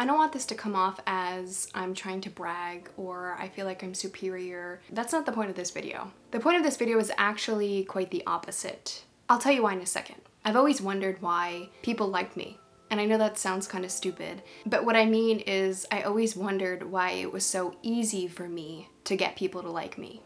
I don't want this to come off as I'm trying to brag or I feel like I'm superior. That's not the point of this video. The point of this video is actually quite the opposite. I'll tell you why in a second. I've always wondered why people like me. And I know that sounds kind of stupid, but what I mean is I always wondered why it was so easy for me to get people to like me.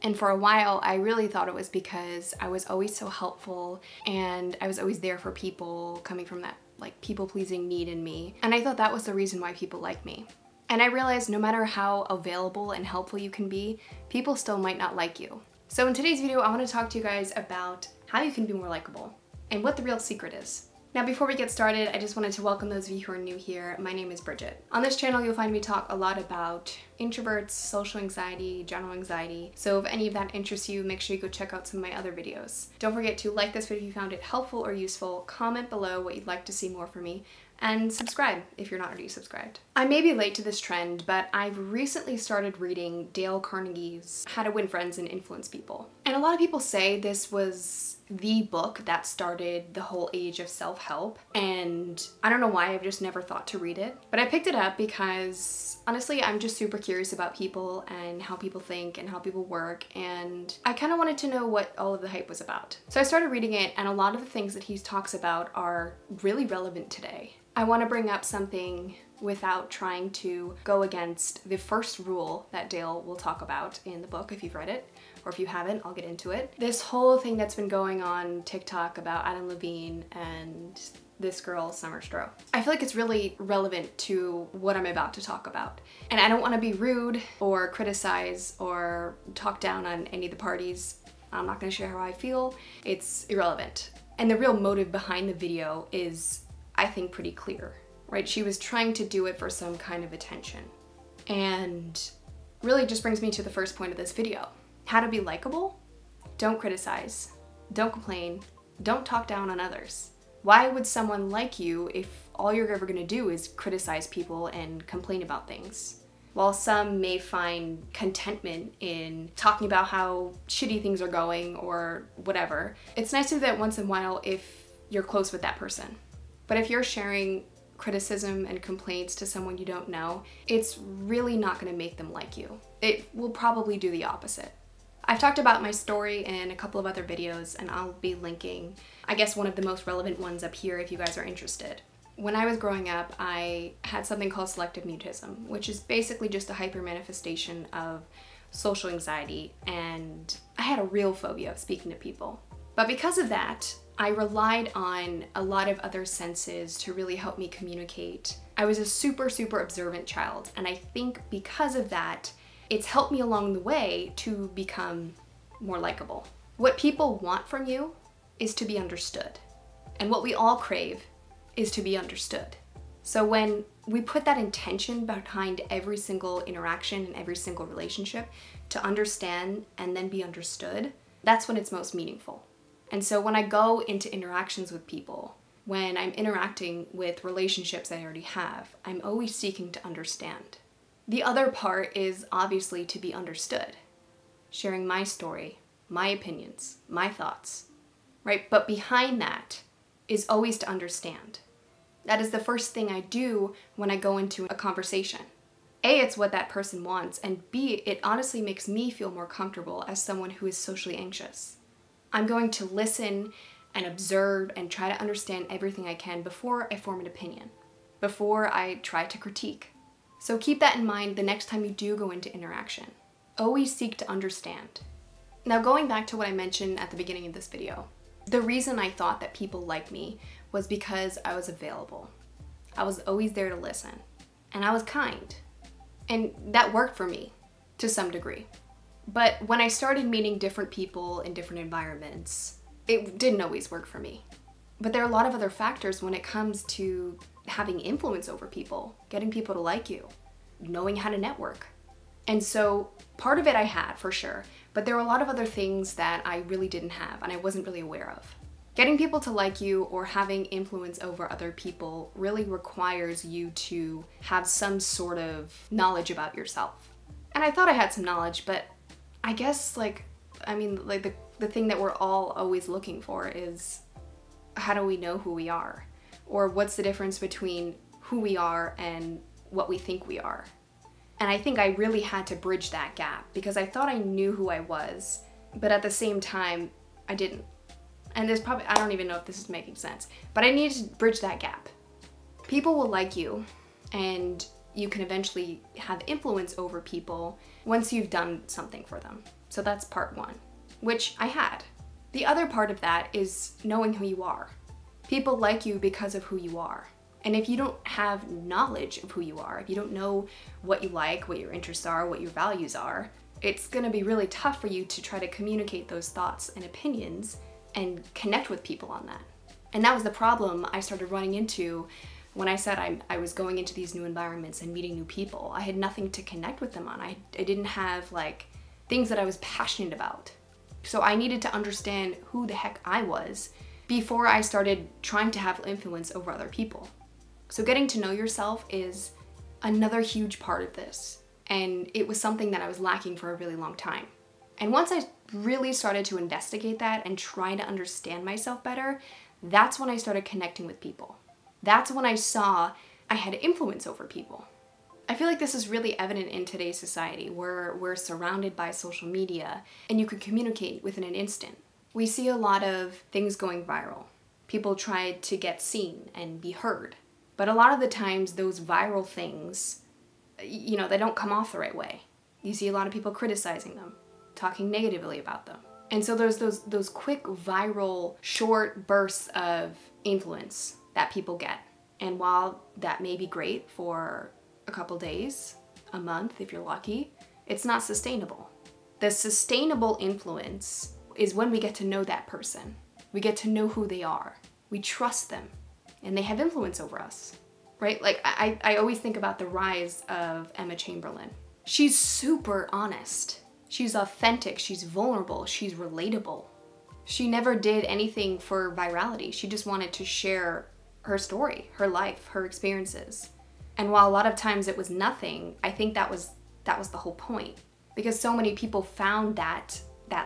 And for a while, I really thought it was because I was always so helpful and I was always there for people, coming from that like people-pleasing need in me. And I thought that was the reason why people like me. And I realized no matter how available and helpful you can be, people still might not like you. So in today's video, I want to talk to you guys about how you can be more likable and what the real secret is. Now, before we get started, I just wanted to welcome those of you who are new here. My name is Bridget. On this channel, you'll find me talk a lot about introverts, social anxiety, general anxiety. So if any of that interests you, make sure you go check out some of my other videos. Don't forget to like this video if you found it helpful or useful, comment below what you'd like to see more from me, and subscribe if you're not already subscribed. I may be late to this trend, but I've recently started reading Dale Carnegie's How to Win Friends and Influence People. And a lot of people say this was the book that started the whole age of self-help, and I don't know why, I've just never thought to read it. But I picked it up because honestly, I'm just super curious about people and how people think and how people work, and I kind of wanted to know what all of the hype was about. So I started reading it, and a lot of the things that he talks about are really relevant today. I want to bring up something without trying to go against the first rule that Dale will talk about in the book if you've read it, or if you haven't, I'll get into it. This whole thing that's been going on TikTok about Adam Levine and this girl, Summer Stroh. I feel like it's really relevant to what I'm about to talk about. And I don't want to be rude or criticize or talk down on any of the parties. I'm not going to share how I feel. It's irrelevant. And the real motive behind the video is, I think, pretty clear, right? She was trying to do it for some kind of attention. And really just brings me to the first point of this video. How to be likable? Don't criticize, don't complain, don't talk down on others. Why would someone like you if all you're ever gonna do is criticize people and complain about things? While some may find contentment in talking about how shitty things are going or whatever, it's nice to do that once in a while if you're close with that person. But if you're sharing criticism and complaints to someone you don't know, it's really not gonna make them like you. It will probably do the opposite. I've talked about my story in a couple of other videos, and I'll be linking, I guess, one of the most relevant ones up here if you guys are interested. When I was growing up, I had something called selective mutism, which is basically just a hyper manifestation of social anxiety, and I had a real phobia of speaking to people. But because of that, I relied on a lot of other senses to really help me communicate. I was a super, super observant child, and I think because of that, it's helped me along the way to become more likable. What people want from you is to be understood, and what we all crave is to be understood. So when we put that intention behind every single interaction and every single relationship to understand and then be understood, that's when it's most meaningful. And so when I go into interactions with people, when I'm interacting with relationships I already have, I'm always seeking to understand. The other part is obviously to be understood, sharing my story, my opinions, my thoughts, right? But behind that is always to understand. That is the first thing I do when I go into a conversation. A, it's what that person wants, and B, it honestly makes me feel more comfortable as someone who is socially anxious. I'm going to listen and observe and try to understand everything I can before I form an opinion, before I try to critique. So keep that in mind the next time you do go into interaction. Always seek to understand. Now, going back to what I mentioned at the beginning of this video, the reason I thought that people liked me was because I was available. I was always there to listen, and I was kind. And that worked for me to some degree. But when I started meeting different people in different environments, it didn't always work for me. But there are a lot of other factors when it comes to having influence over people, getting people to like you, knowing how to network. And so part of it I had for sure, but there were a lot of other things that I really didn't have and I wasn't really aware of. Getting people to like you or having influence over other people really requires you to have some sort of knowledge about yourself. And I thought I had some knowledge, but I guess, like, I mean, like the thing that we're all always looking for is, how do we know who we are? Or what's the difference between who we are and what we think we are. And I think I really had to bridge that gap because I thought I knew who I was, but at the same time, I didn't. And there's probably, I don't even know if this is making sense, but I needed to bridge that gap. People will like you and you can eventually have influence over people once you've done something for them. So that's part one, which I had. The other part of that is knowing who you are. People like you because of who you are. And if you don't have knowledge of who you are, if you don't know what you like, what your interests are, what your values are, it's gonna be really tough for you to try to communicate those thoughts and opinions and connect with people on that. And that was the problem I started running into when I said I was going into these new environments and meeting new people. I had nothing to connect with them on. I didn't have like things that I was passionate about. So I needed to understand who the heck I was before I started trying to have influence over other people. So getting to know yourself is another huge part of this. And it was something that I was lacking for a really long time. And once I really started to investigate that and try to understand myself better, that's when I started connecting with people. That's when I saw I had influence over people. I feel like this is really evident in today's society where we're surrounded by social media and you can communicate within an instant. We see a lot of things going viral. People try to get seen and be heard. But a lot of the times those viral things, you know, they don't come off the right way. You see a lot of people criticizing them, talking negatively about them. And so there's those quick viral short bursts of influence that people get. And while that may be great for a couple days, a month if you're lucky, it's not sustainable. The sustainable influence is when we get to know that person. We get to know who they are. We trust them. And they have influence over us, right? Like I always think about the rise of Emma Chamberlain. She's super honest. She's authentic, she's vulnerable, she's relatable. She never did anything for virality. She just wanted to share her story, her life, her experiences. And while a lot of times it was nothing, I think that was the whole point. Because so many people found that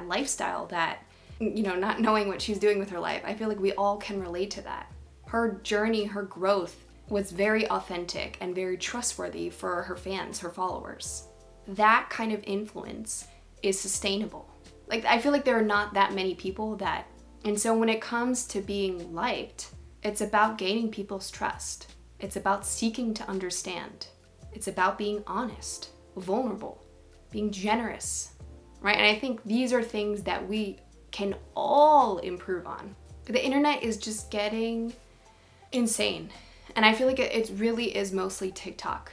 lifestyle, that, you know, not knowing what she's doing with her life. I feel like we all can relate to that. Her journey, her growth was very authentic and very trustworthy for her fans, her followers. That kind of influence is sustainable. Like, I feel like there are not that many people that, and so when it comes to being liked, it's about gaining people's trust. It's about seeking to understand. It's about being honest, vulnerable, being generous, right? And I think these are things that we can all improve on. The internet is just getting insane. And I feel like it really is mostly TikTok.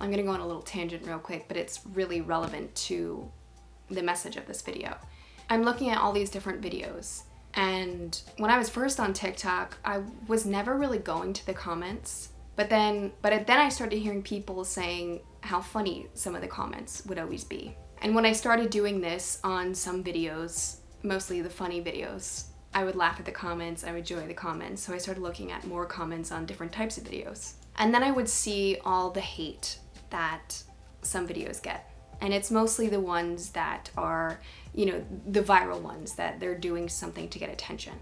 I'm gonna go on a little tangent real quick, but it's really relevant to the message of this video. I'm looking at all these different videos, and when I was first on TikTok, I was never really going to the comments, but then I started hearing people saying how funny some of the comments would always be. And when I started doing this on some videos, mostly the funny videos, I would laugh at the comments, I would enjoy the comments, so I started looking at more comments on different types of videos. And then I would see all the hate that some videos get. And it's mostly the ones that are, you know, the viral ones, that they're doing something to get attention.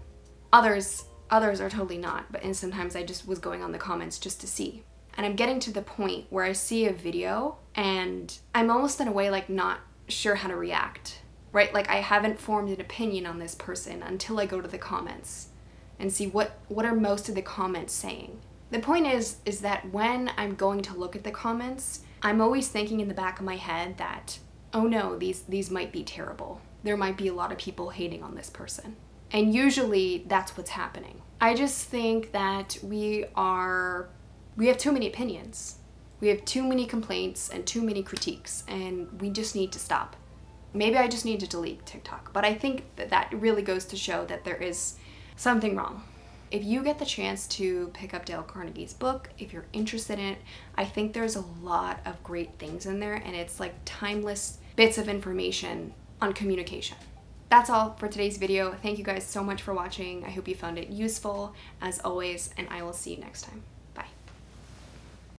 Others are totally not, but and sometimes I just was going on the comments just to see. And I'm getting to the point where I see a video and I'm almost in a way like not sure how to react. Right? Like I haven't formed an opinion on this person until I go to the comments and see what are most of the comments saying. The point is that when I'm going to look at the comments, I'm always thinking in the back of my head that, oh no, these might be terrible. There might be a lot of people hating on this person. And usually that's what's happening. I just think that we have too many opinions. We have too many complaints and too many critiques, and we just need to stop. Maybe I just need to delete TikTok, but I think that really goes to show that there is something wrong. If you get the chance to pick up Dale Carnegie's book, if you're interested in it, I think there's a lot of great things in there, and it's like timeless bits of information on communication. That's all for today's video. Thank you guys so much for watching. I hope you found it useful, as always, and I will see you next time.